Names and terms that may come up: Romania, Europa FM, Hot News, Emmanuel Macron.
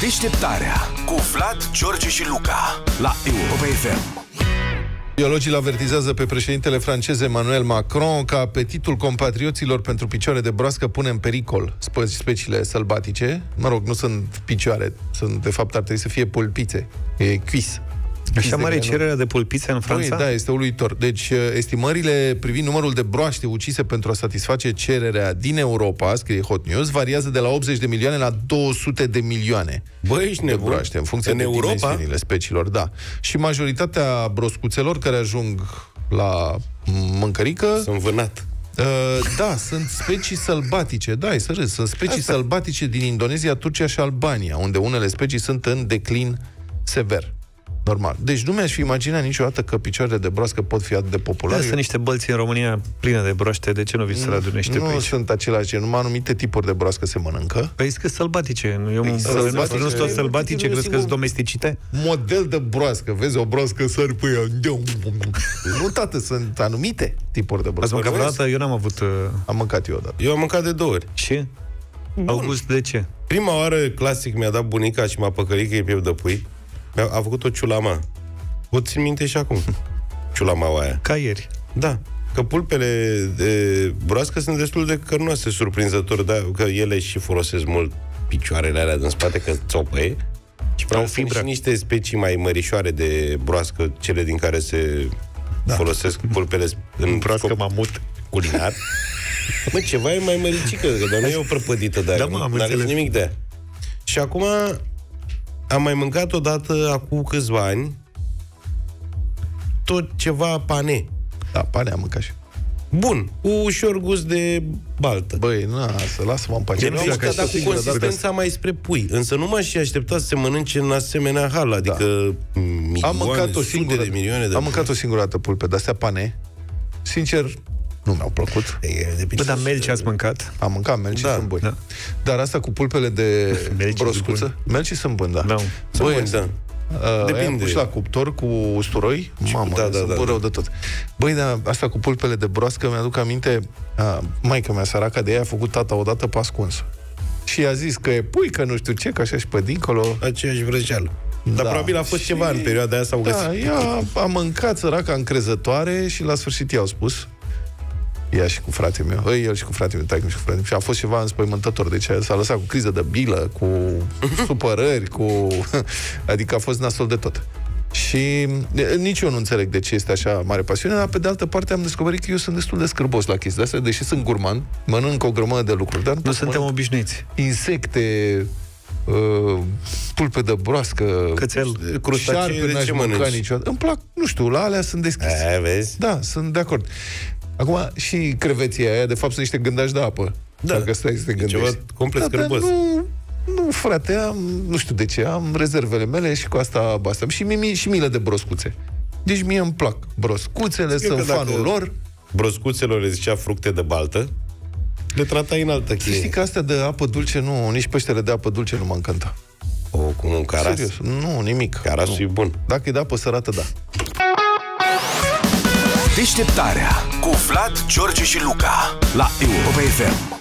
Deșteptarea cu Vlad, George și Luca la Europa FM. Biologii avertizează pe președintele francez Emmanuel Macron că apetitul compatrioților pentru picioare de broască pune în pericol speciile sălbatice. Mă rog, nu sunt picioare, sunt, de fapt ar trebui să fie pulpițe. E cuis. Așa mare cererea de pulpițe în Franța? Da, este uluitor. Deci, estimările privind numărul de broaște ucise pentru a satisface cererea din Europa, scrie Hot News, variază de la 80 de milioane la 200 de milioane. Băi, ești nebun. Broaște, în funcție de dimensiunile speciilor, da. Și majoritatea broscuțelor care ajung la mâncărică sunt vânate. Da, sunt specii sălbatice. Da, e să râzi. Sunt specii sălbatice din Indonezia, Turcia și Albania, unde unele specii sunt în declin sever. Normal. Deci nu mi-aș fi imaginat niciodată că picioarele de broască pot fi atât de populare. Da, sunt niște bălți în România pline de broaște, de ce nu vii să le adunește pe aici? Nu sunt același, numai anumite tipuri de broască se mănâncă. Păi că sălbatice, nu sunt sălbatice, crezi că sunt domesticite? Model de broască, vezi o broască sărpâia. Nu, tată, sunt anumite tipuri de broască. Ați mâncat vreodată? Eu n-am avut... Am mâncat eu odată. Eu am mâncat de 2 ori. Și? August, de ce? Prima oară, clasic, mi-a dat bunica și m-a păcălit că e piept de pui. A făcut o ciulama. O țin minte și acum. Ciulama aia. Ca ieri. Da. Că pulpele de broască sunt destul de cărnoase, surprinzător, dar că ele și folosesc mult picioarele alea din spate, că țopăie. Și sunt și niște specii mai mărișoare de broască, cele din care se folosesc pulpele în broască mamut culinar. Mă, ceva e mai măricică, dar nu e o prăpădită de aia. Da, n-are nimic de aia. Și acum... Am mai mâncat odată, acum câțiva ani, tot ceva pane. Da, pane am mâncat și. Bun, cu ușor gust de baltă. Băi, na, să lasă-mă în pace. Dar cu consistența mai spre pui. Însă nu m-aș aștepta să se mănânce în asemenea hal, adică milioane de milioane. Am mâncat o singură dată pulpe de-astea pane. Sincer... nu mi-au plăcut. Bă, dar melci ați mâncat? Am mâncat, melci sunt buni. Da. Dar asta cu pulpele de broscuță? Melci sunt buni, da. Băi, da. I-am pus la cuptor cu usturoi. Mamă, sunt rău de tot. Băi, dar asta cu pulpele de broască, mi-aduc aminte, maica mea săraca de ea a făcut tata odată pe ascuns. Și i-a zis că e pui, că nu știu ce, că așa și pe dincolo. Aceeași vrăjeală. Dar probabil a fost ceva în perioada aia, s-au găsit. Ea a mâncat săraca încrezătoare și la sfârșit i-au spus... Ea și cu fratele meu, el și cu fratele meu, și cu fratele meu. Și a fost ceva înspăimântător. Deci s-a lăsat cu criză de bilă, cu supărări, cu... Adică a fost nasol de tot. Și nici eu nu înțeleg de ce este așa mare pasiune, dar pe de altă parte am descoperit că eu sunt destul de scârbos la chestia asta, deși sunt gurman, mănânc o grămadă de lucruri, dar nu suntem obișnuiți. Insecte, pulpe de broască, crustacee, n-aș mânca niciodată. Îmi plac, nu știu, la alea sunt deschis. Aia, vezi? Da, sunt de acord. Acum, și creveția aia, de fapt, sunt niște gândași de apă. Da. Dacă stai să te gândești. Ceva complet scârbos. Nu, frate, nu știu de ce, am rezervele mele și cu asta basta. Și milă de broscuțe. Deci mie îmi plac broscuțele, sunt fanul lor. Broscuțelor le zicea fructe de baltă, le tratai în altă cheie. Știi că astea de apă dulce, nu, nici peștele de apă dulce nu mă încântă. O, cum un caras? Serios, nu, nimic. Carasul e bun. Dacă e de apă sărată, da. Deșteptarea cu Vlad, George și Luca la Europa FM.